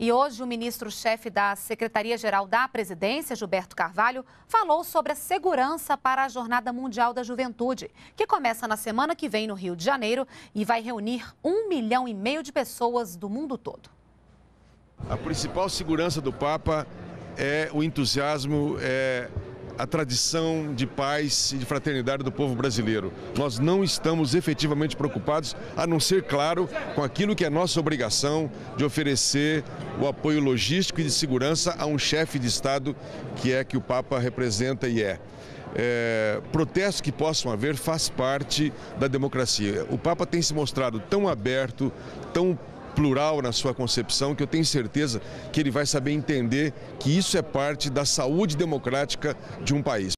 E hoje o ministro-chefe da Secretaria-Geral da Presidência, Gilberto Carvalho, falou sobre a segurança para a Jornada Mundial da Juventude, que começa na semana que vem no Rio de Janeiro e vai reunir 1,5 milhão de pessoas do mundo todo. A principal segurança do Papa é o entusiasmo, a tradição de paz e de fraternidade do povo brasileiro. Nós não estamos efetivamente preocupados, a não ser, claro, com aquilo que é nossa obrigação de oferecer o apoio logístico e de segurança a um chefe de Estado que o Papa representa e é. Protestos que possam haver faz parte da democracia. O Papa tem se mostrado tão aberto, tão plural na sua concepção, que eu tenho certeza que ele vai saber entender que isso é parte da saúde democrática de um país.